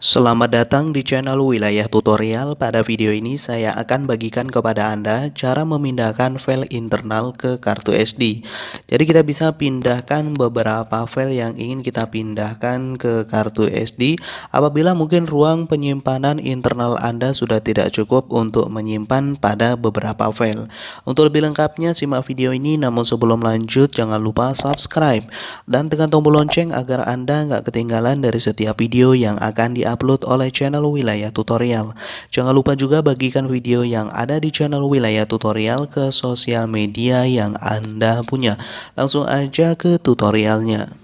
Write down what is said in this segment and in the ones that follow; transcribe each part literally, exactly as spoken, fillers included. Selamat datang di channel Wilayah Tutorial. Pada video ini saya akan bagikan kepada Anda cara memindahkan file internal ke kartu S D. Jadi kita bisa pindahkan beberapa file yang ingin kita pindahkan ke kartu S D apabila mungkin ruang penyimpanan internal Anda sudah tidak cukup untuk menyimpan pada beberapa file. Untuk lebih lengkapnya simak video ini, namun sebelum lanjut jangan lupa subscribe dan tekan tombol lonceng agar Anda nggak ketinggalan dari setiap video yang akan di upload oleh channel Wilayah Tutorial. Jangan lupa juga bagikan video yang ada di channel Wilayah Tutorial ke sosial media yang Anda punya. Langsung aja ke tutorialnya.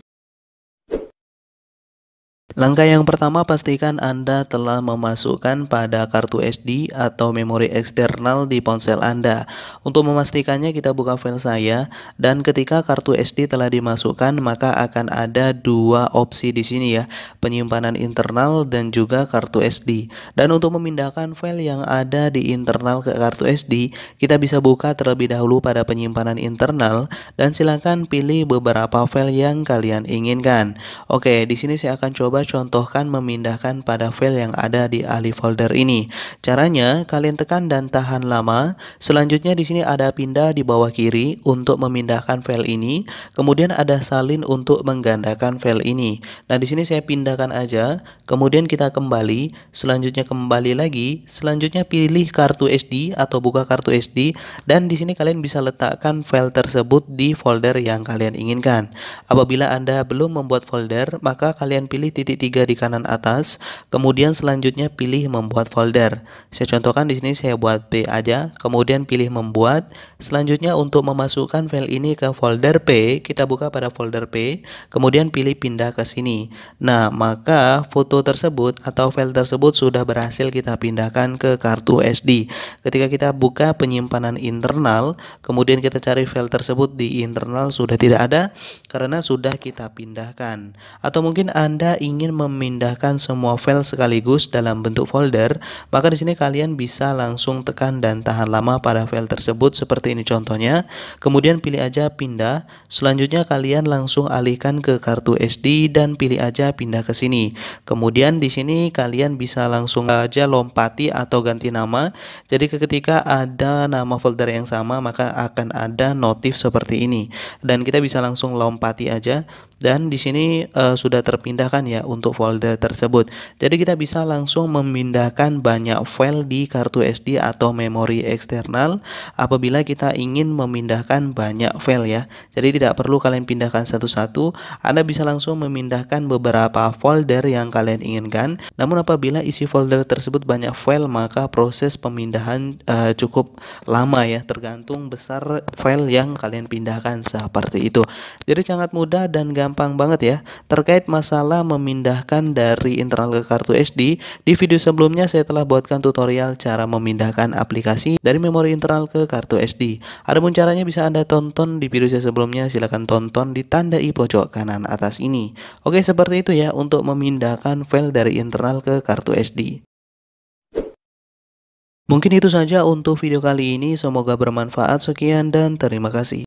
Langkah yang pertama, pastikan Anda telah memasukkan pada kartu S D atau memori eksternal di ponsel Anda. Untuk memastikannya kita buka file saya, dan ketika kartu S D telah dimasukkan maka akan ada dua opsi di sini ya, penyimpanan internal dan juga kartu S D. Dan untuk memindahkan file yang ada di internal ke kartu S D, kita bisa buka terlebih dahulu pada penyimpanan internal dan silakan pilih beberapa file yang kalian inginkan. Oke, di sini saya akan coba contohkan memindahkan pada file yang ada di ahli folder ini. Caranya kalian tekan dan tahan lama. Selanjutnya di sini ada pindah di bawah kiri untuk memindahkan file ini. Kemudian ada salin untuk menggandakan file ini. Nah di sini saya pindahkan aja. Kemudian kita kembali. Selanjutnya kembali lagi. Selanjutnya pilih kartu S D atau buka kartu S D, dan di sini kalian bisa letakkan file tersebut di folder yang kalian inginkan. Apabila Anda belum membuat folder maka kalian pilih titik tiga di kanan atas, kemudian selanjutnya pilih membuat folder. Saya contohkan di sini saya buat P aja, kemudian pilih membuat. Selanjutnya untuk memasukkan file ini ke folder P, kita buka pada folder P, kemudian pilih pindah ke sini. Nah, maka foto tersebut atau file tersebut sudah berhasil kita pindahkan ke kartu S D. Ketika kita buka penyimpanan internal, kemudian kita cari file tersebut di internal, sudah tidak ada karena sudah kita pindahkan. Atau mungkin Anda ingin memindahkan semua file sekaligus dalam bentuk folder, maka di sini kalian bisa langsung tekan dan tahan lama pada file tersebut seperti ini contohnya. Kemudian pilih aja pindah. Selanjutnya kalian langsung alihkan ke kartu S D dan pilih aja pindah ke sini. Kemudian di sini kalian bisa langsung aja lompati atau ganti nama. Jadi ketika ada nama folder yang sama maka akan ada notif seperti ini dan kita bisa langsung lompati aja. Dan di sini e, sudah terpindahkan ya untuk folder tersebut. Jadi kita bisa langsung memindahkan banyak file di kartu S D atau memori eksternal apabila kita ingin memindahkan banyak file ya. Jadi tidak perlu kalian pindahkan satu-satu. Anda bisa langsung memindahkan beberapa folder yang kalian inginkan. Namun apabila isi folder tersebut banyak file maka proses pemindahan e, cukup lama ya, tergantung besar file yang kalian pindahkan seperti itu. Jadi sangat mudah dan gampang Gampang banget ya. Terkait masalah memindahkan dari internal ke kartu S D, di video sebelumnya saya telah buatkan tutorial cara memindahkan aplikasi dari memori internal ke kartu S D. Adapun caranya bisa Anda tonton di video saya sebelumnya, silahkan tonton di tandai pojok kanan atas ini. Oke, seperti itu ya untuk memindahkan file dari internal ke kartu S D. Mungkin itu saja untuk video kali ini, semoga bermanfaat. Sekian dan terima kasih.